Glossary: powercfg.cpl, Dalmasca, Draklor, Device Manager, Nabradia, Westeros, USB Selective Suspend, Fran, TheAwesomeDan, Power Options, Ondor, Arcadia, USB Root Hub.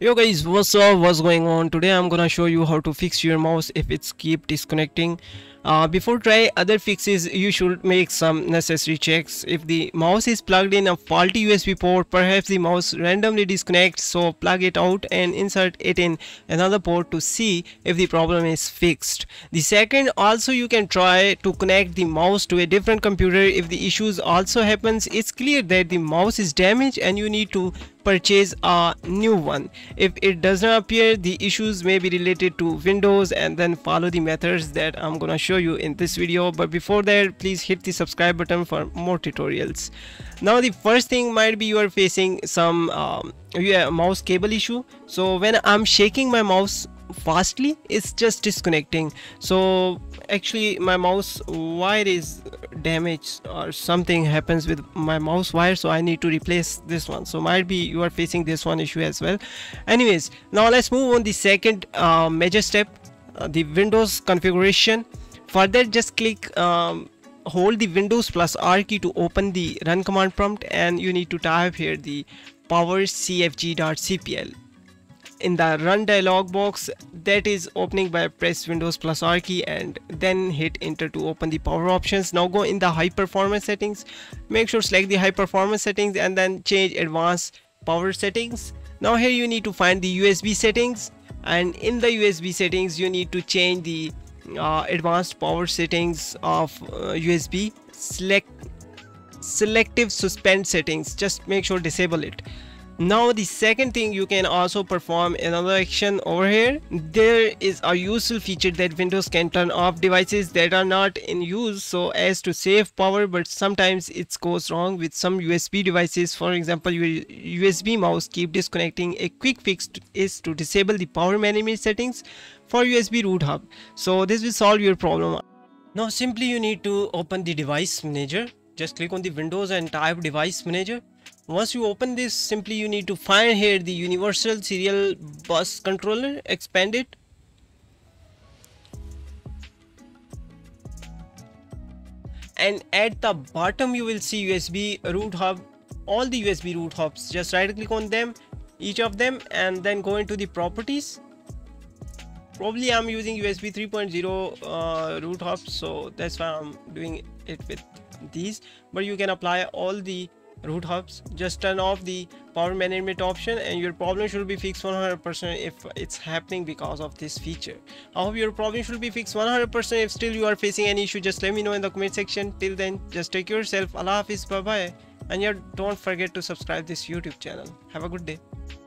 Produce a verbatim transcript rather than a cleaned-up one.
Yo guys, what's up, what's going on? Today I'm gonna show you how to fix your mouse if it's keep disconnecting. Uh, before try other fixes, you should make some necessary checks. If the mouse is plugged in a faulty U S B port, perhaps the mouse randomly disconnects, so plug it out and insert it in another port to see if the problem is fixed. The second, also you can try to connect the mouse to a different computer. If the issues also happens, it's clear that the mouse is damaged and you need to purchase a new one. If it does not appear, the issues may be related to Windows, and then follow the methods that I'm gonna show you in this video. But before that, please hit the subscribe button for more tutorials. Now the first thing might be you are facing some um, yeah, mouse cable issue. So when I'm shaking my mouse fastly, it's just disconnecting. So actually my mouse wire is damaged or something happens with my mouse wire, so I need to replace this one. So might be you are facing this one issue as well. Anyways, now let's move on the second uh, major step, uh, the Windows configuration. For that, just click um, hold the Windows plus R key to open the run command prompt, and you need to type here the powercfg.cpl. In the run dialog box that is opening, by press Windows plus R key and then hit enter to open the power options. Now go in the high performance settings, make sure select the high performance settings and then change advanced power settings. Now here you need to find the U S B settings, and in the U S B settings you need to change the uh, advanced power settings of uh, U S B select selective suspend settings. Just make sure disable it. Now the second thing, you can also perform another action over here. There is a useful feature that Windows can turn off devices that are not in use so as to save power, but sometimes it goes wrong with some U S B devices. For example, your U S B mouse keep disconnecting. A quick fix is to disable the power management settings for U S B root hub. So this will solve your problem. Now simply you need to open the device manager. Just click on the Windows and type device manager. Once you open this, simply you need to find here the universal serial bus controller, expand it. And at the bottom you will see U S B root hub, all the U S B root hubs. Just right click on them, each of them, and then go into the properties. Probably I'm using U S B three point oh uh, root hub, so that's why I'm doing it with these, but you can apply all the root hubs. Just turn off the power management option and your problem should be fixed one hundred percent if it's happening because of this feature. I hope your problem should be fixed one hundred percent. If still you are facing any issue, just let me know in the comment section. Till then, just take yourself. Allah Hafiz, bye bye, and yeah, don't forget to subscribe this YouTube channel. Have a good day.